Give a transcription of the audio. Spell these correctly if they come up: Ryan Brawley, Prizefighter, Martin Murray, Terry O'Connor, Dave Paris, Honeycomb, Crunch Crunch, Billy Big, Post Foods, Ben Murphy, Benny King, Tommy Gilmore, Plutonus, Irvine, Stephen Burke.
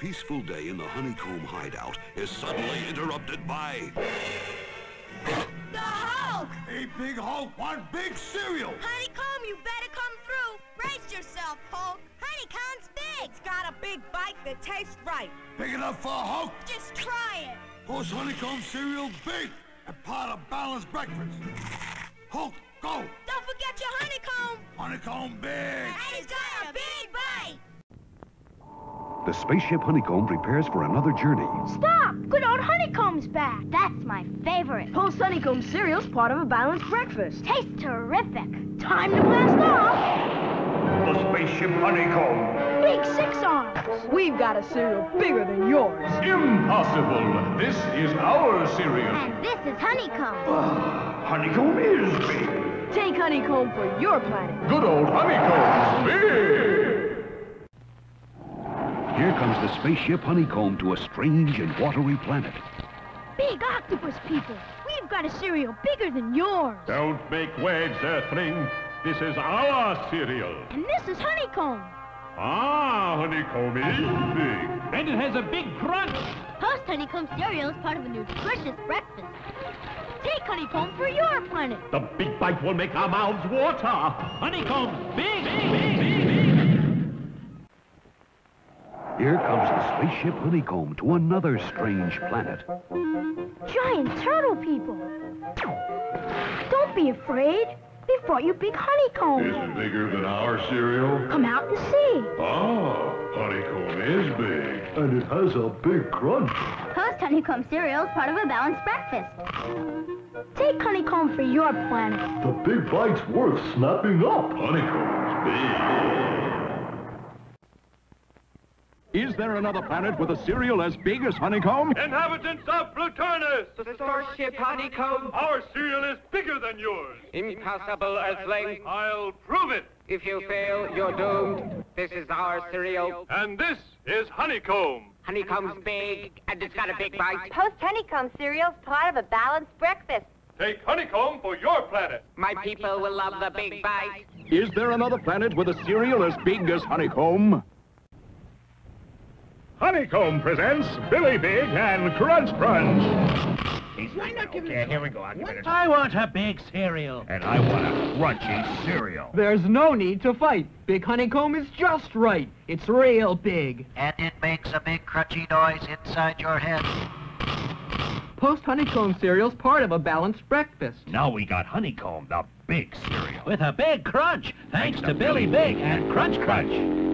peaceful day in the honeycomb hideout is suddenly interrupted by... The Hulk! A big Hulk wants big cereal! Honeycomb, you better come through! Brace yourself, Hulk! Honeycomb's big! It's got a big bite that tastes right! Big enough for a Hulk! Just try it! Post Honeycomb cereal big! And part of balanced breakfast! Hulk, go! Don't forget your honeycomb! Honeycomb big! And it's got a big bite! The spaceship Honeycomb prepares for another journey. Stop! Good old Honeycomb's back! That's my favorite. Post Honeycomb cereal's part of a balanced breakfast. Tastes terrific. Time to blast off! The spaceship Honeycomb. Big six arms. We've got a cereal bigger than yours. Impossible! This is our cereal. And this is Honeycomb. Honeycomb is big. Take Honeycomb for your planet. Good old Honeycomb's big! Here comes the spaceship Honeycomb to a strange and watery planet. Big octopus people! We've got a cereal bigger than yours! Don't make waves, Earthling! This is our cereal! And this is Honeycomb! Ah, Honeycomb is big! And it has a big crunch! Post Honeycomb cereal is part of a nutritious breakfast. Take Honeycomb for your planet! The big bite will make our mouths water! Honeycomb's big, big, big, big! Here comes the spaceship Honeycomb to another strange planet. Giant turtle people! Don't be afraid. They've brought you big honeycomb. Is it bigger than our cereal? Come out and see. Ah, honeycomb is big. And it has a big crunch. Post Honeycomb cereal is part of a balanced breakfast. Take Honeycomb for your planet. The big bite's worth snapping up. Honeycomb's big. Is there another planet with a cereal as big as Honeycomb? Inhabitants of Plutonus! The starship Honeycomb! Our cereal is bigger than yours! Impossible, Earthling! I'll prove it! If you fail, you're doomed. This is our cereal. And this is Honeycomb! Honeycomb's big, and it's got a big bite. Post Honeycomb cereal's part of a balanced breakfast. Take Honeycomb for your planet! My people will love the big bite. Is there another planet with a cereal as big as Honeycomb? Honeycomb presents Billy Big and Crunch Crunch. He's right up. Okay, here we go. I want a big cereal. And I want a crunchy cereal. There's no need to fight. Big Honeycomb is just right. It's real big. And it makes a big crunchy noise inside your head. Post Honeycomb cereal's part of a balanced breakfast. Now we got Honeycomb, the big cereal. With a big crunch, thanks to Billy Big and Crunch Crunch.